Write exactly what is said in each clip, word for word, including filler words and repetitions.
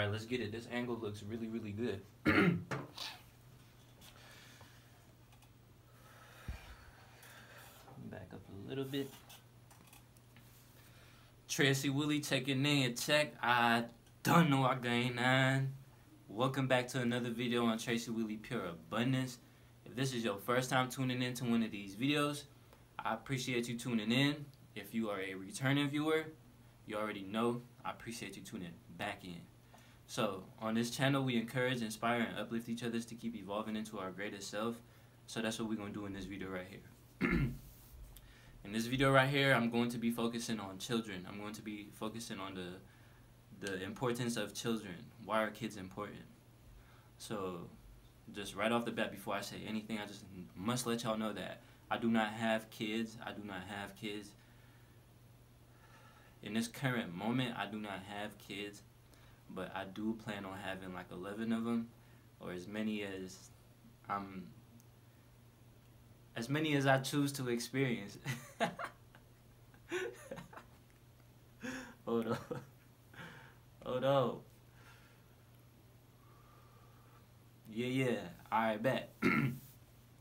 All right, let's get it. This angle looks really, really good. Back up a little bit. Tracy Willie taking in check. I don't know I gained nine. Welcome back to another video on Tracy Willie Pure Abundance. If this is your first time tuning in to one of these videos, I appreciate you tuning in. If you are a returning viewer, you already know I appreciate you tuning back in. So on this channel, we encourage, inspire, and uplift each other to keep evolving into our greatest self. So that's what we're going to do in this video right here. In this video right here, I'm going to be focusing on children. I'm going to be focusing on the, the importance of children. Why are kids important? So just right off the bat, before I say anything, I just must let y'all know that I do not have kids. I do not have kids. In this current moment, I do not have kids, but I do plan on having like eleven of them, or as many as I'm, as many as I choose to experience. Hold up. Hold up. Yeah, yeah. All right, bet.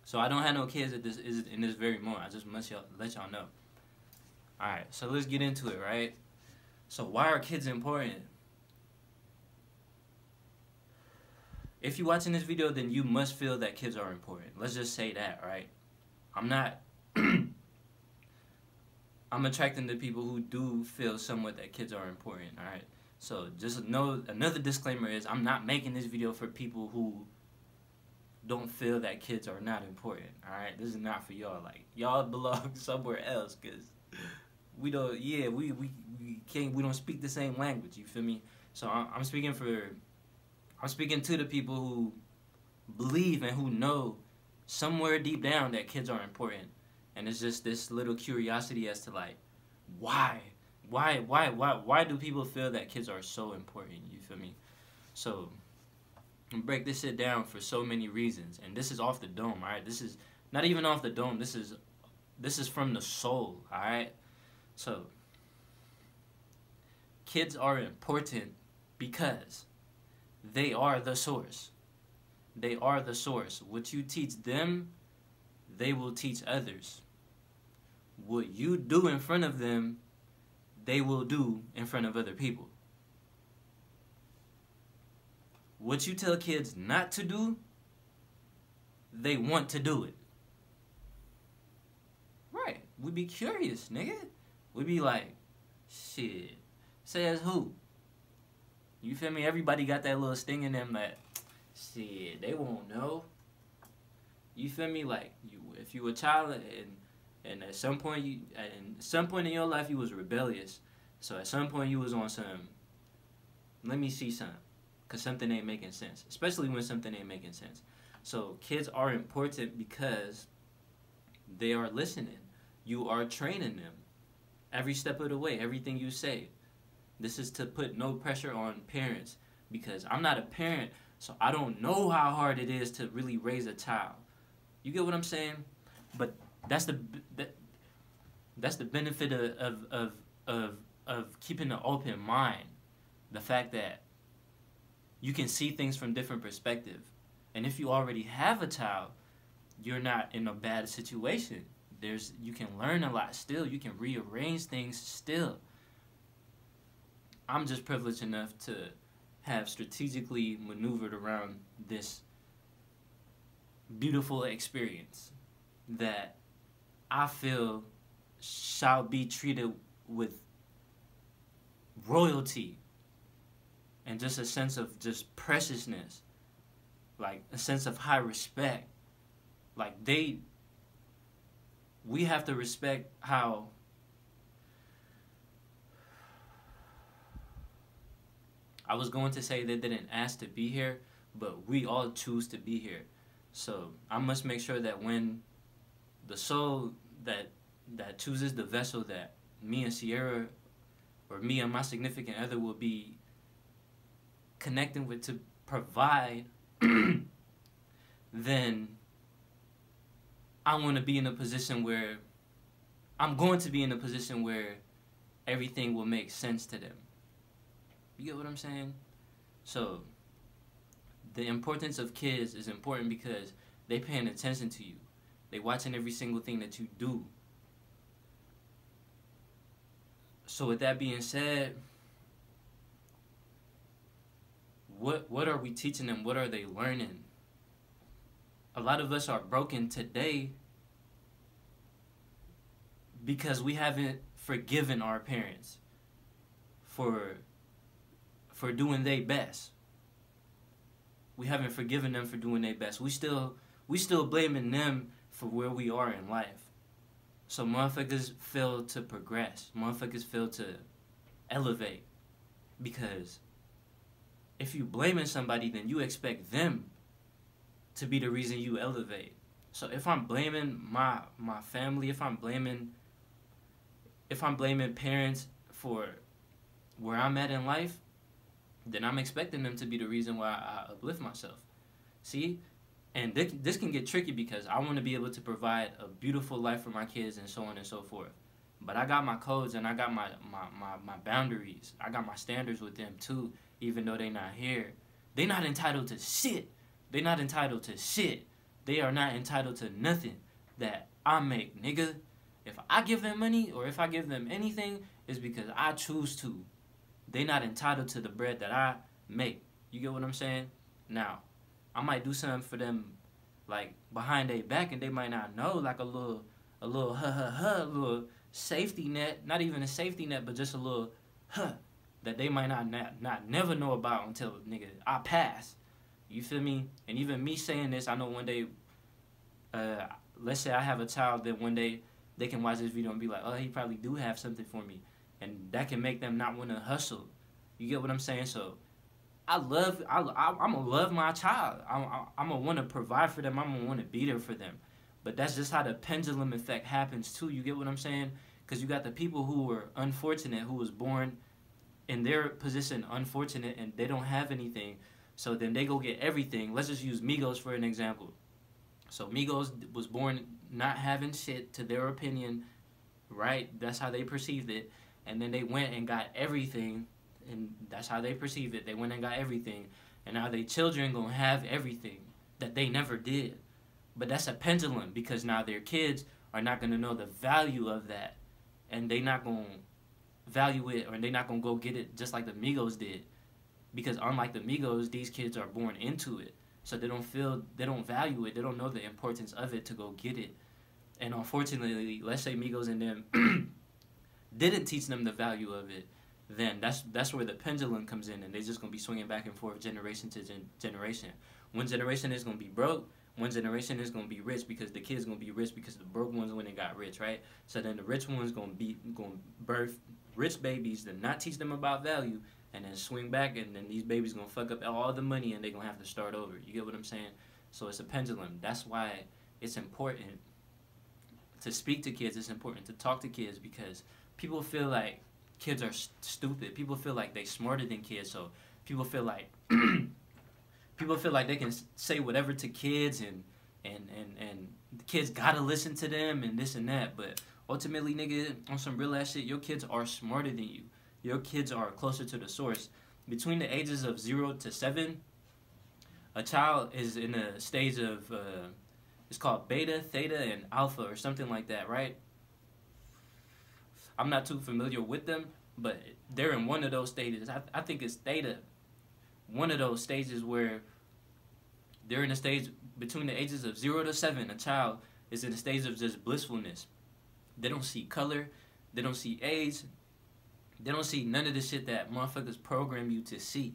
So I don't have no kids at this is in this very moment. I just must y'all, let y'all know. Alright, so let's get into it, right? So why are kids important? If you're watching this video, then you must feel that kids are important. Let's just say that, right? I'm not... I'm attracting the people who do feel somewhat that kids are important, alright? So just know, another disclaimer is I'm not making this video for people who don't feel that kids are not important, alright? This is not for y'all. Like, y'all belong somewhere else, because... We don't, yeah, we, we, we can't, we don't speak the same language, you feel me? So I'm speaking for, I'm speaking to the people who believe and who know somewhere deep down that kids are important. And it's just this little curiosity as to like, why? Why, why, why, why do people feel that kids are so important, you feel me? So, I'm gonna break this shit down for so many reasons. And this is off the dome, alright? This is not even off the dome, this is, this is from the soul, alright? So, kids are important because they are the source. They are the source. What you teach them, they will teach others. What you do in front of them, they will do in front of other people. What you tell kids not to do, they want to do it. Right. We be curious, nigga. We be like, shit, says who? You feel me? Everybody got that little sting in them that, shit, they won't know. You feel me? Like, you, if you were a child and and at some point you, at some point in your life you was rebellious. So at some point you was on some, let me see something, because something ain't making sense. Especially when something ain't making sense. So kids are important because they are listening. You are training them. Every step of the way, everything you say. This is to put no pressure on parents, because I'm not a parent, so I don't know how hard it is to really raise a child. You get what I'm saying? But that's the that, that's the benefit of of, of of of keeping an open mind. The fact that you can see things from different perspectives. And if you already have a child, you're not in a bad situation. There's, you can learn a lot still. You can rearrange things still. I'm just privileged enough to have strategically maneuvered around this beautiful experience that I feel shall be treated with royalty and just a sense of just preciousness, like a sense of high respect. Like they... We have to respect how I was going to say they didn't ask to be here, but we all choose to be here. So I must make sure that when the soul that that chooses the vessel that me and Sierra or me and my significant other will be connecting with to provide, then I want to be in a position where, I'm going to be in a position where everything will make sense to them. You get what I'm saying? So the importance of kids is important because they paying attention to you. They watching every single thing that you do. So with that being said, what what are we teaching them? What are they learning? A lot of us are broken today because we haven't forgiven our parents for for doing their best. We haven't forgiven them for doing their best. We still we still blaming them for where we are in life. So motherfuckers fail to progress. Motherfuckers fail to elevate, because if you blaming somebody, then you expect them to be the reason you elevate. So if I'm blaming my my family, if I'm blaming if I'm blaming parents for where I'm at in life, then I'm expecting them to be the reason why I uplift myself. See? And th this can get tricky because I want to be able to provide a beautiful life for my kids and so on and so forth. But I got my codes and I got my, my, my, my boundaries. I got my standards with them too, even though they're not here. They're not entitled to shit. They're not entitled to shit. They are not entitled to nothing that I make, nigga. If I give them money or if I give them anything, it's because I choose to. They're not entitled to the bread that I make. You get what I'm saying? Now, I might do something for them, like, behind their back, and they might not know, like a little, a little, huh, huh, huh, a little safety net. Not even a safety net, but just a little, huh, that they might not, not, not never know about until, nigga, I pass. You feel me? And even me saying this, I know one day, uh, let's say I have a child that one day they can watch this video and be like, oh, he probably do have something for me. And that can make them not want to hustle. You get what I'm saying? So I love, I, I, I'm going to love my child. I, I, I'm going to want to provide for them. I'm going to want to be there for them. But that's just how the pendulum effect happens too. You get what I'm saying? Because you got the people who were unfortunate, who was born in their position unfortunate, and they don't have anything. So then they go get everything. Let's just use Migos for an example. So Migos was born not having shit, to their opinion, right? That's how they perceived it. And then they went and got everything, and that's how they perceive it. They went and got everything, and now their children gonna have everything that they never did. But that's a pendulum, because now their kids are not gonna know the value of that, and they not gonna value it, or they not gonna go get it just like the Migos did, because unlike the Migos, these kids are born into it, so they don't feel, they don't value it, they don't know the importance of it to go get it. And unfortunately, let's say Migos and them didn't teach them the value of it, then that's that's where the pendulum comes in, and they're just going to be swinging back and forth generation to gen generation. One generation is going to be broke, one generation is going to be rich, because the kids going to be rich because the broke ones went and got rich, right? So then the rich ones going to be going to birth rich babies, then not teach them about value, and then swing back, and then these babies going to fuck up all the money, and they're going to have to start over. You get what I'm saying? So it's a pendulum. That's why it's important to speak to kids. It's important to talk to kids, because people feel like kids are st stupid. People feel like they smarter than kids. So people feel like people feel like they can say whatever to kids, and and and and the kids gotta listen to them and this and that. But ultimately, nigga, on some real ass shit, your kids are smarter than you. Your kids are closer to the source. Between the ages of zero to seven, a child is in a stage of uh, it's called beta, theta, and alpha, or something like that, right? I'm not too familiar with them, but they're in one of those stages. I, th I think it's theta. One of those stages where they're in a stage between the ages of zero to seven. A child is in a stage of just blissfulness. They don't see color. They don't see age. They don't see none of the shit that motherfuckers program you to see.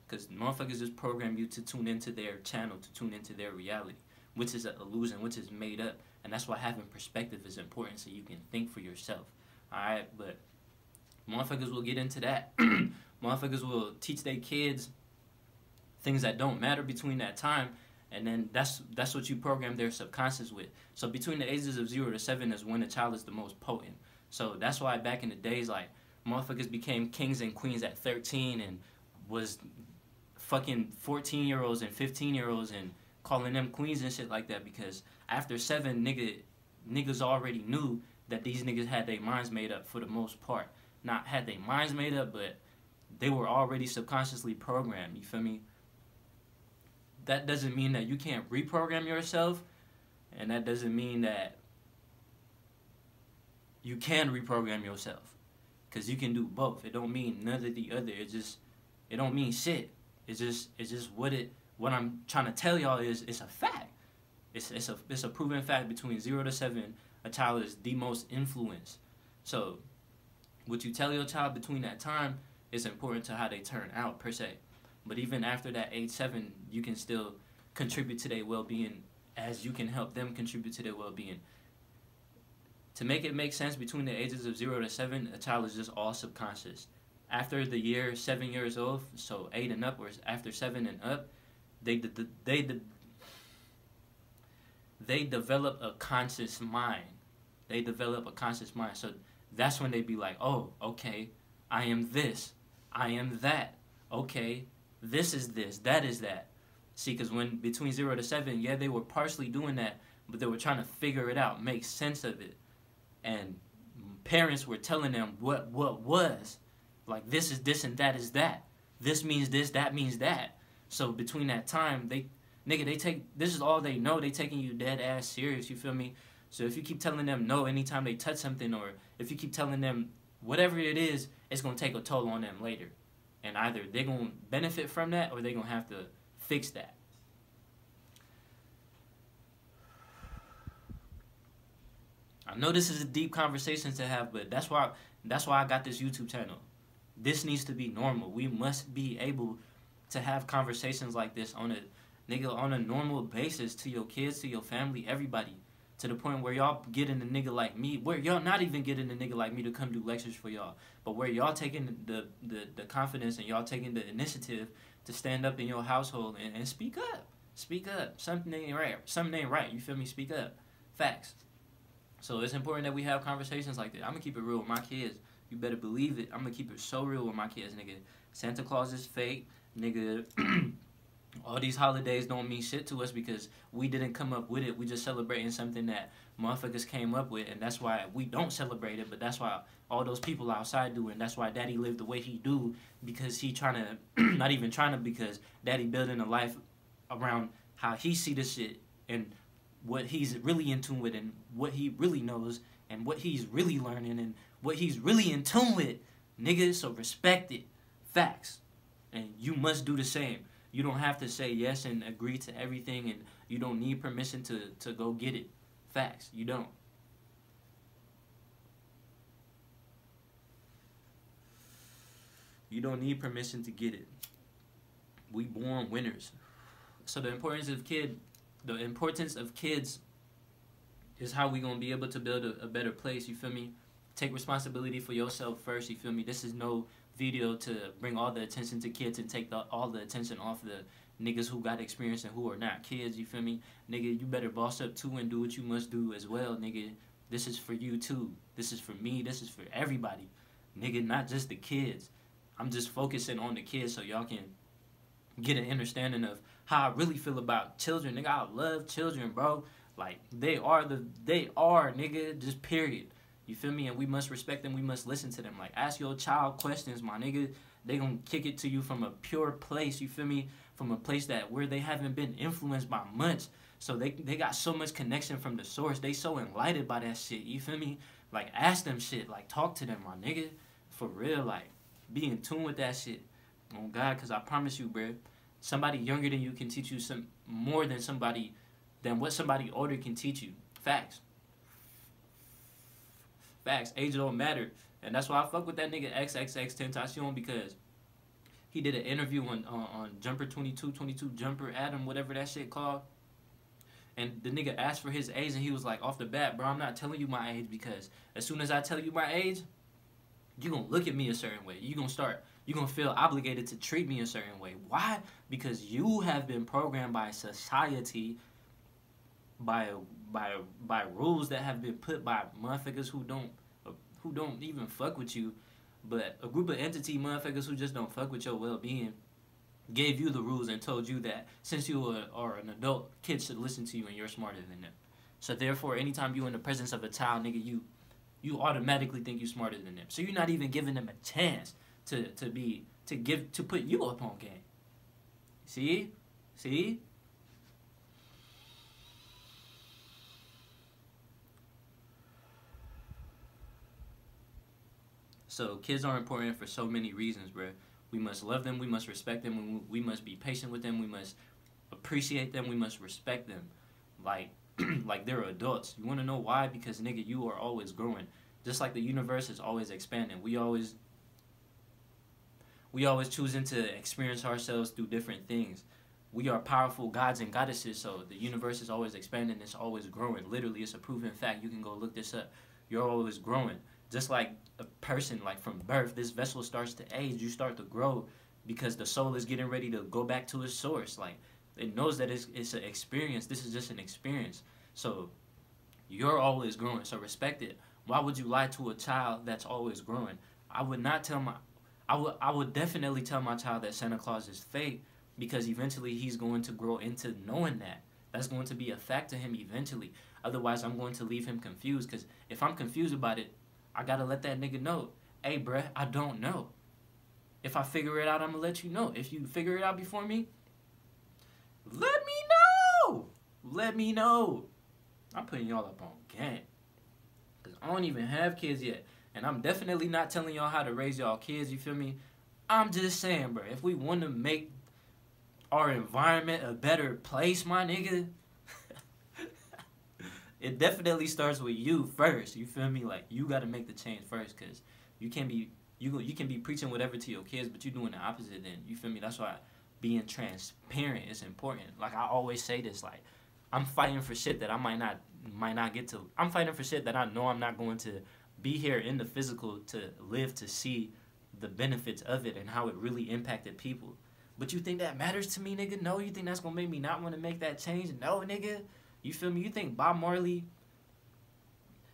Because motherfuckers just program you to tune into their channel, to tune into their reality, which is an illusion, which is made up. And that's why having perspective is important, so you can think for yourself. Alright, but motherfuckers will get into that. Motherfuckers will teach their kids things that don't matter between that time, and then that's that's what you program their subconscious with. So between the ages of zero to seven is when a child is the most potent. So that's why back in the days, like, motherfuckers became kings and queens at thirteen, and was fucking fourteen year olds and fifteen year olds and calling them queens and shit like that, because after seven, nigga, niggas already knew that these niggas had their minds made up for the most part. Not had their minds made up, but they were already subconsciously programmed, you feel me? That doesn't mean that you can't reprogram yourself, and that doesn't mean that you can reprogram yourself, because you can do both. It don't mean none of the other. It just, it don't mean shit. It's just, it's just what it, what I'm trying to tell y'all is, it's a fact. It's, it's a, it's a proven fact. Between zero to seven, a child is the most influenced. So, what you tell your child between that time is important to how they turn out, per se. But even after that age seven, you can still contribute to their well-being as you can help them contribute to their well-being. To make it make sense, between the ages of zero to seven, a child is just all subconscious. After the year seven years old, so eight and up, or after seven and up, they de de they de they develop a conscious mind. They develop a conscious mind. So that's when they be like, oh, okay, I am this, I am that. Okay, this is this, that is that. See, because when between zero to seven, yeah, they were partially doing that, but they were trying to figure it out, make sense of it. And parents were telling them what what was. Like, this is this and that is that. This means this, that means that. So between that time, they, nigga, they take, this is all they know. They taking you dead ass serious, you feel me? So if you keep telling them no anytime they touch something, or if you keep telling them whatever it is, it's going to take a toll on them later. And either they're going to benefit from that, or they're going to have to fix that. I know this is a deep conversation to have, but that's why, that's why I got this YouTube channel. This needs to be normal. We must be able to have conversations like this on a, nigga, on a normal basis, to your kids, to your family, everybody. To the point where y'all getting a nigga like me, where y'all not even getting a nigga like me to come do lectures for y'all, but where y'all taking the, the, the confidence, and y'all taking the initiative to stand up in your household and, and speak up. Speak up. Something ain't right. Something ain't right. You feel me? Speak up. Facts. So it's important that we have conversations like that. I'm going to keep it real with my kids. You better believe it. I'm going to keep it so real with my kids, nigga. Santa Claus is fake, nigga. All these holidays don't mean shit to us because we didn't come up with it. We just celebrating something that motherfuckers came up with, and that's why we don't celebrate it, but that's why all those people outside do, and that's why daddy lived the way he do, because he trying to, not even trying to, because daddy building a life around how he see the shit and what he's really in tune with and what he really knows and what he's really learning and what he's really in tune with, nigga, so respect it. Facts. And you must do the same. You don't have to say yes and agree to everything, and you don't need permission to, to go get it. Facts. You don't. You don't need permission to get it. We born winners. So the importance of kid, the importance of kids is how we gonna be able to build a, a better place, you feel me? Take responsibility for yourself first, you feel me? This is no video to bring all the attention to kids and take the, all the attention off the niggas who got experience and who are not kids, you feel me? Nigga, you better boss up too and do what you must do as well, nigga. This is for you too. This is for me. This is for everybody. Nigga, not just the kids. I'm just focusing on the kids so y'all can get an understanding of how I really feel about children. Nigga, I love children, bro. Like, they are the, they are, nigga, just period. You feel me? And we must respect them. We must listen to them. Like, ask your child questions, my nigga. They gonna kick it to you from a pure place, you feel me? From a place that where they haven't been influenced by much. So they, they got so much connection from the source. They so enlightened by that shit, you feel me? Like, ask them shit. Like, talk to them, my nigga. For real, like, be in tune with that shit. Oh, God, because I promise you, bruh, somebody younger than you can teach you some more than somebody, than what somebody older can teach you. Facts. Facts. Age don't matter. And that's why I fuck with that nigga triple X Tentacion, because he did an interview on, on, on Jumper twenty-two, twenty-two, Jumper Adam, whatever that shit called. And the nigga asked for his age, and he was like, off the bat, bro, I'm not telling you my age, because as soon as I tell you my age, you're going to look at me a certain way. You're going to start, you're going to feel obligated to treat me a certain way. Why? Because you have been programmed by society, by a By, by rules that have been put by motherfuckers who don't who don't even fuck with you, but a group of entity motherfuckers who just don't fuck with your well-being gave you the rules and told you that since you are, are an adult, kids should listen to you and you're smarter than them. So therefore, anytime you're in the presence of a child, nigga, you you automatically think you're smarter than them. So you're not even giving them a chance to, to be to give to put you up on game. See? See? So kids are important for so many reasons, bro. We must love them, we must respect them, we must be patient with them, we must appreciate them, we must respect them. Like like they're adults. You want to know why? Because, nigga, you are always growing. Just like the universe is always expanding. We always we always choosing to experience ourselves through different things. We are powerful gods and goddesses, so the universe is always expanding. It's always growing. Literally, it's a proven fact. You can go look this up. You're always growing. Just like a person, like from birth, this vessel starts to age. You start to grow because the soul is getting ready to go back to its source. Like, it knows that it's, it's an experience. This is just an experience. So you're always growing. So respect it. Why would you lie to a child that's always growing? I would not tell my... I would, I would definitely tell my child that Santa Claus is fake, because eventually he's going to grow into knowing that. That's going to be a fact to him eventually. Otherwise, I'm going to leave him confused, because if I'm confused about it, I got to let that nigga know. Hey, bruh, I don't know. If I figure it out, I'm going to let you know. If you figure it out before me, let me know. Let me know. I'm putting y'all up on game. Because I don't even have kids yet. And I'm definitely not telling y'all how to raise y'all kids, you feel me? I'm just saying, bro, if we want to make our environment a better place, my nigga, it definitely starts with you first, you feel me? Like, you got to make the change first, because you can be you, you can be preaching whatever to your kids, but you're doing the opposite then, you feel me? That's why being transparent is important. Like, I always say this, like, I'm fighting for shit that I might not, might not get to. I'm fighting for shit that I know I'm not going to be here in the physical to live to see the benefits of it and how it really impacted people. But you think that matters to me, nigga? No. You think that's gonna make me not want to make that change? No, nigga. You feel me? You think Bob Marley,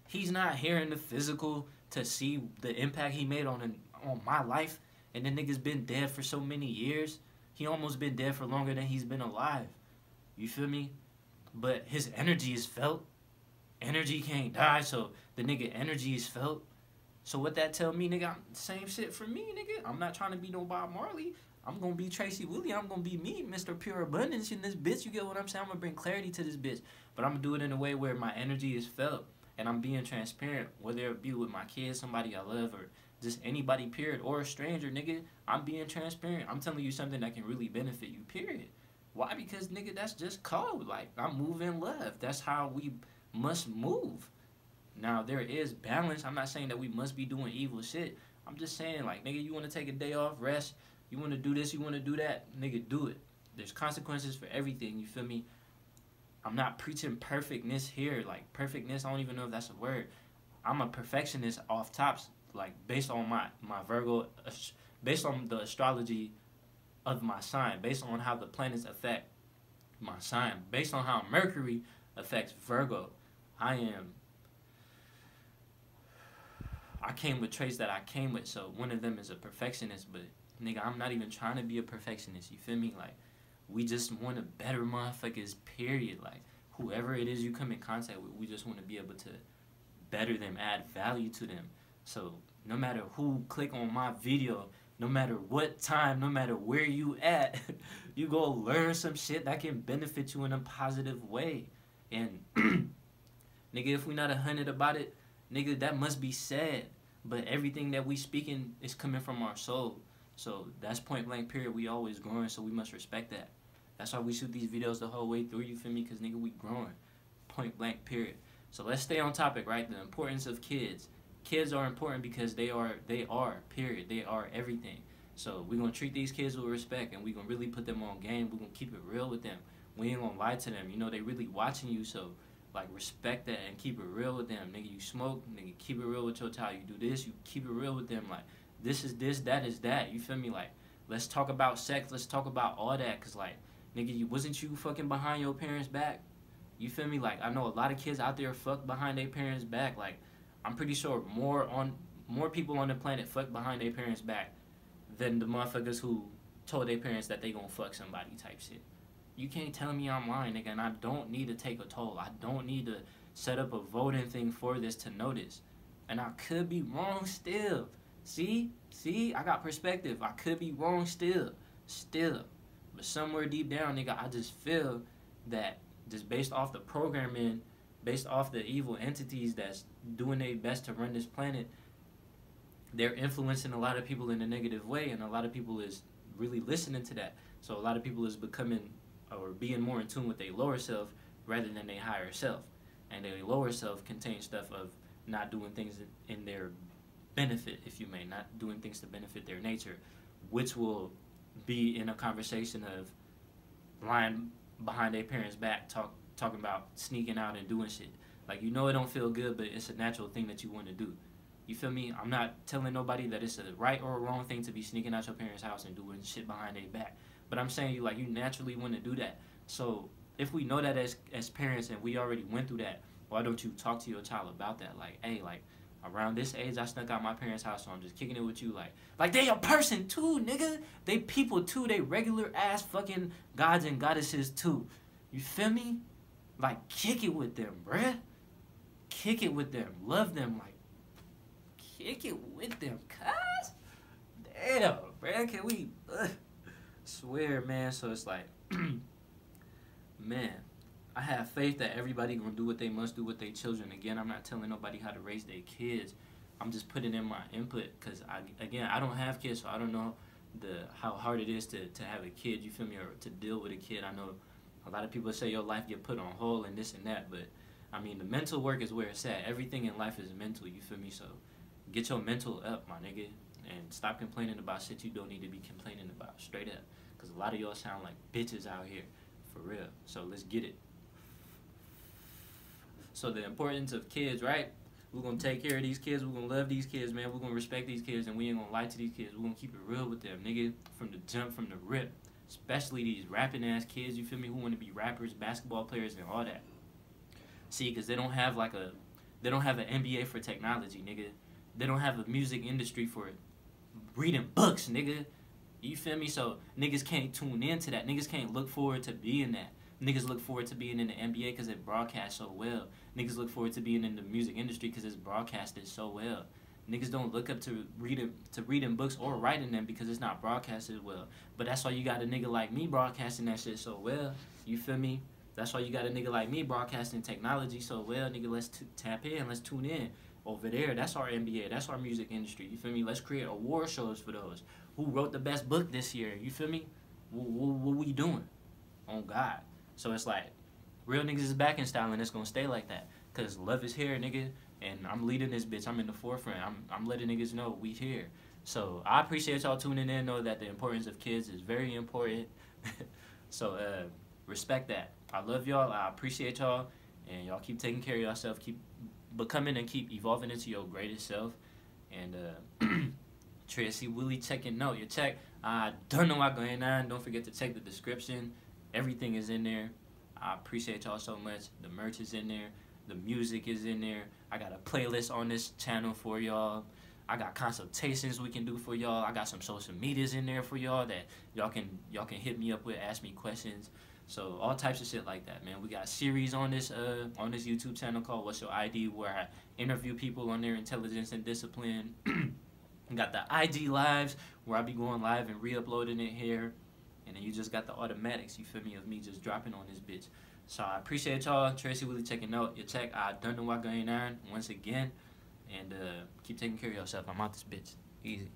he's not here in the physical to see the impact he made on an, on my life, and the nigga's been dead for so many years? He almost been dead for longer than he's been alive, you feel me? But his energy is felt. Energy can't die, so the nigga energy is felt. So what that tell me, nigga? Same shit for me, nigga. I'm not trying to be no Bob Marley. I'm gonna be Tracy Willie. I'm gonna be me, Mister Pure Abundance in this bitch. You get what I'm saying? I'm gonna bring clarity to this bitch, but I'm gonna do it in a way where my energy is felt and I'm being transparent, whether it be with my kids, somebody I love, or just anybody, period, or a stranger, nigga. I'm being transparent. I'm telling you something that can really benefit you, period. Why? Because, nigga, that's just cold. Like, I'm moving love. That's how we must move. Now, there is balance. I'm not saying that we must be doing evil shit. I'm just saying, like, nigga, you want to take a day off, rest, you want to do this, you want to do that, nigga, do it. There's consequences for everything, you feel me? I'm not preaching perfectness here. Like, perfectness, I don't even know if that's a word. I'm a perfectionist off tops, like, based on my my Virgo, based on the astrology of my sign, based on how the planets affect my sign, based on how Mercury affects Virgo. I am I came with traits that I came with, so one of them is a perfectionist, but nigga, I'm not even trying to be a perfectionist, you feel me? Like, we just want to better motherfuckers, period. Like, whoever it is you come in contact with, we just want to be able to better them, add value to them. So no matter who click on my video, no matter what time, no matter where you at, you go learn some shit that can benefit you in a positive way. And nigga, if we not a hundred about it, nigga, that must be said. But everything that we speaking is coming from our soul. So that's point blank, period. We always growing, so we must respect that. That's why we shoot these videos the whole way through, you feel me? Because, nigga, we growing. Point blank, period. So let's stay on topic, right? The importance of kids. Kids are important because they are, they are, period. They are everything. So we're going to treat these kids with respect, and we're going to really put them on game. We're going to keep it real with them. We ain't gonna lie to them. You know, they really watching you, so, like, respect that and keep it real with them. Nigga, you smoke, nigga, keep it real with your child. You do this, you keep it real with them. Like, this is this, that is that. You feel me? Like, let's talk about sex. Let's talk about all that. Because, like, nigga, you, wasn't you fucking behind your parents' back? You feel me? Like, I know a lot of kids out there fuck behind their parents' back. Like, I'm pretty sure more on more people on the planet fuck behind their parents' back than the motherfuckers who told their parents that they gonna fuck somebody type shit. You can't tell me I'm lying, nigga, and I don't need to take a toll. I don't need to set up a voting thing for this to notice. And I could be wrong still. See? See? I got perspective. I could be wrong still. Still. But somewhere deep down, nigga, I just feel that just based off the programming, based off the evil entities that's doing their best to run this planet, they're influencing a lot of people in a negative way, and a lot of people is really listening to that. So a lot of people is becoming or being more in tune with their lower self rather than their higher self. And their lower self contains stuff of not doing things in their benefit, if you may, not doing things to benefit their nature, which will be in a conversation of lying behind their parents' back, talk, talking about sneaking out and doing shit. Like, you know it don't feel good, but it's a natural thing that you want to do. You feel me? I'm not telling nobody that it's a right or a wrong thing to be sneaking out your parents' house and doing shit behind their back. But I'm saying, you like, you naturally want to do that. So if we know that as as parents and we already went through that, why don't you talk to your child about that? Like, hey, like, around this age, I snuck out my parents' house, so I'm just kicking it with you. Like, like they a person too, nigga. They people too. They regular ass fucking gods and goddesses too. You feel me? Like, kick it with them, bruh. Kick it with them. Love them. Like, kick it with them, cuz. Damn, bruh. Can we? Ugh. Swear, man. So it's like, man, I have faith that everybody gonna do what they must do with their children. Again, I'm not telling nobody how to raise their kids. I'm just putting in my input because, I, again, I don't have kids, so I don't know the how hard it is to, to have a kid, you feel me, or to deal with a kid. I know a lot of people say your life get put on hold and this and that, but, I mean, the mental work is where it's at. Everything in life is mental, you feel me, so get your mental up, my nigga, and stop complaining about shit you don't need to be complaining about, straight up, because a lot of y'all sound like bitches out here, for real, so let's get it. So the importance of kids, right? We're going to take care of these kids. We're going to love these kids, man. We're going to respect these kids, and we ain't going to lie to these kids. We're going to keep it real with them, nigga, from the jump, from the rip. Especially these rapping-ass kids, you feel me, who want to be rappers, basketball players, and all that. See, because they don't have, like, a... They don't have an M B A for technology, nigga. They don't have a music industry for reading books, nigga. You feel me? So niggas can't tune into that. Niggas can't look forward to being that. Niggas look forward to being in the N B A because it broadcasts so well. Niggas look forward to being in the music industry because it's broadcasted so well. Niggas don't look up to reading to reading books or writing them because it's not broadcasted well. But that's why you got a nigga like me broadcasting that shit so well. You feel me? That's why you got a nigga like me broadcasting technology so well. Nigga, let's t tap in. Let's tune in. Over there, that's our N B A. That's our music industry. You feel me? Let's create award shows for those. Who wrote the best book this year? You feel me? What, what, what we doing? On God. So it's like, real niggas is back in style, and it's going to stay like that. Because love is here, nigga, and I'm leading this bitch. I'm in the forefront. I'm, I'm letting niggas know we here. So I appreciate y'all tuning in. Know that the importance of kids is very important. So uh, respect that. I love y'all. I appreciate y'all. And y'all keep taking care of yourself. Keep becoming and keep evolving into your greatest self. And uh, Tracy Willie checking out. Your check. I don't know what's going on. Don't forget to check the description. Everything is in there. I appreciate y'all so much. The merch is in there. The music is in there. I got a playlist on this channel for y'all. I got consultations we can do for y'all. I got some social medias in there for y'all that y'all can y'all can hit me up with, ask me questions. So all types of shit like that, man. We got series on this uh on this YouTube channel called What's Your I D, where I interview people on their intelligence and discipline. Got the I G lives where I be going live and re-uploading it here. And then you just got the automatics, you feel me, of me just dropping on this bitch. So I appreciate y'all. Tracy Willie checking out. Your check. I don't know what's going on once again. And uh, keep taking care of yourself. I'm out this bitch. Easy.